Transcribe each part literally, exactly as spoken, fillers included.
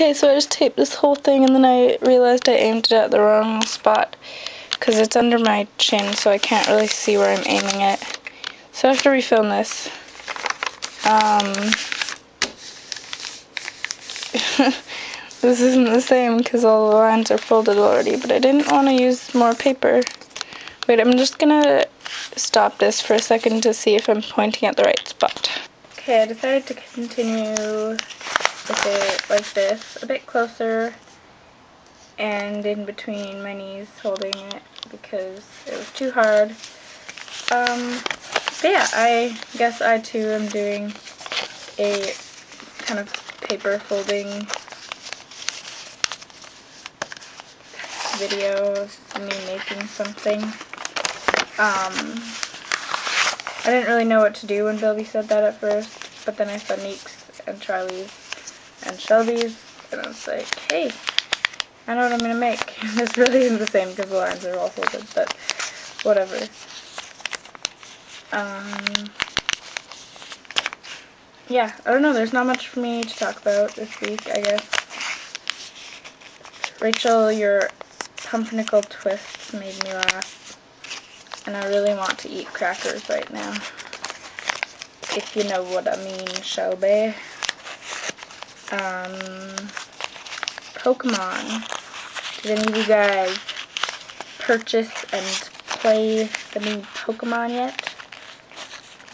Okay, so I just taped this whole thing and then I realized I aimed it at the wrong spot because it's under my chin, so I can't really see where I'm aiming it. So I have to refilm this. Um, this isn't the same because all the lines are folded already, but I didn't want to use more paper. Wait, I'm just going to stop this for a second to see if I'm pointing at the right spot. Okay, I decided to continue with it like this, a bit closer and in between my knees holding it because it was too hard. Um, but yeah, I guess I too am doing a kind of paper folding video of me making something. Um, I didn't really know what to do when Bilby said that at first, but then I saw Neek's and Charlie's and Shelby's, and I was like, hey, I know what I'm going to make. This really isn't the same because the lines are all folded, but whatever. Um, yeah, I don't know, there's not much for me to talk about this week, I guess. Rachel, your pumpernickel twists made me laugh, and I really want to eat crackers right now, if you know what I mean, Shelby. Um, Pokemon. Did any of you guys purchase and play the new Pokemon yet?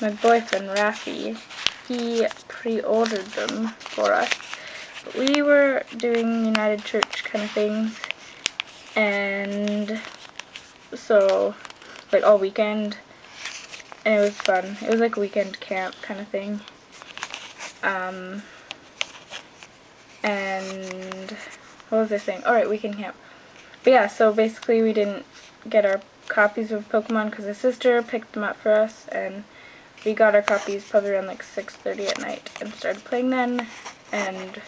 My boyfriend, Raffy, he pre-ordered them for us. But we were doing United Church kind of things, and so, like, all weekend, and it was fun. It was like weekend camp kind of thing. Um... And what was I saying? Alright, weekend camp. But yeah, so basically we didn't get our copies of Pokemon because his sister picked them up for us, and we got our copies probably around like six thirty at night and started playing then, and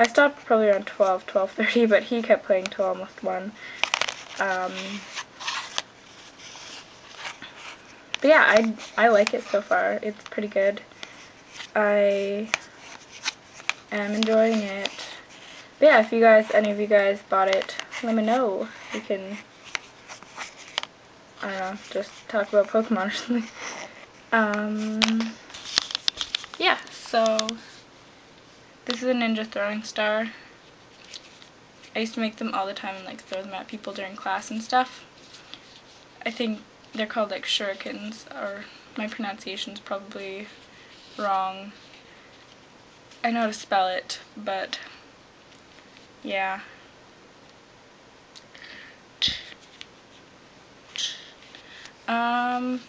I stopped probably around twelve, twelve thirty, but he kept playing till almost one. Um, but yeah, I, I like it so far. It's pretty good. I... I'm enjoying it. But yeah, if you guys, any of you guys bought it, let me know. We can, I don't know, just talk about Pokemon or something. Um, yeah, so this is a ninja throwing star. I used to make them all the time and like throw them at people during class and stuff. I think they're called like shurikens, or my pronunciation's probably wrong. I know how to spell it, but yeah. Um,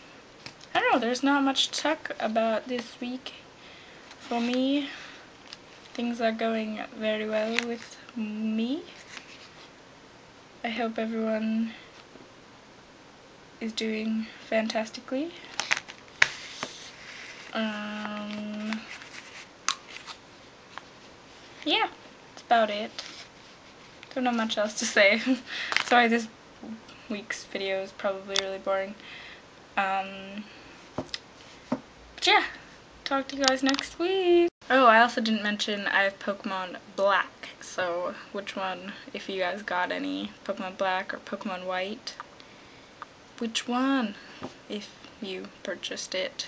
I don't know, there's not much to talk about this week for me. Things are going very well with me. I hope everyone is doing fantastically. Um... Yeah, that's about it. Don't know much else to say. Sorry, this week's video is probably really boring. Um, but yeah, talk to you guys next week. Oh, I also didn't mention I have Pokemon Black. So which one, if you guys got any, Pokemon Black or Pokemon White, which one if you purchased it?